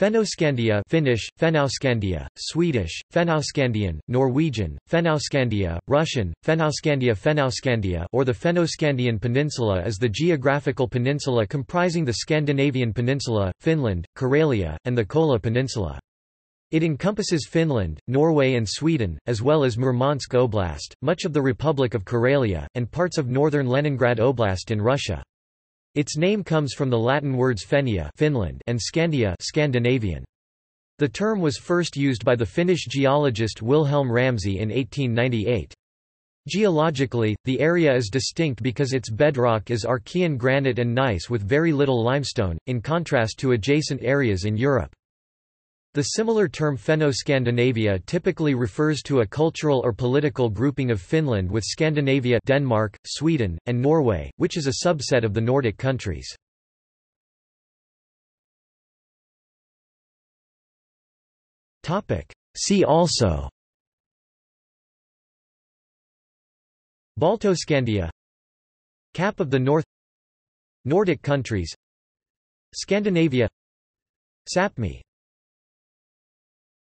Fennoscandia Finnish, Fennoscandia, Swedish, Fennoscandian, Norwegian, Fennoscandia, Russian, Fennoscandia Fennoscandia or the Fennoscandian Peninsula is the geographical peninsula comprising the Scandinavian peninsula, Finland, Karelia, and the Kola Peninsula. It encompasses Finland, Norway and Sweden, as well as Murmansk Oblast, much of the Republic of Karelia, and parts of northern Leningrad Oblast in Russia. Its name comes from the Latin words Fennia (Finland) and Scandia (Scandinavian). The term was first used by the Finnish geologist Wilhelm Ramsay in 1898. Geologically, the area is distinct because its bedrock is Archean granite and gneiss with very little limestone, in contrast to adjacent areas in Europe. The similar term Fennoscandinavia typically refers to a cultural or political grouping of Finland with Scandinavia, Denmark, Sweden, and Norway, which is a subset of the Nordic countries. See also Baltoscandia, Cap of the North, Nordic countries, Scandinavia, Sapmi.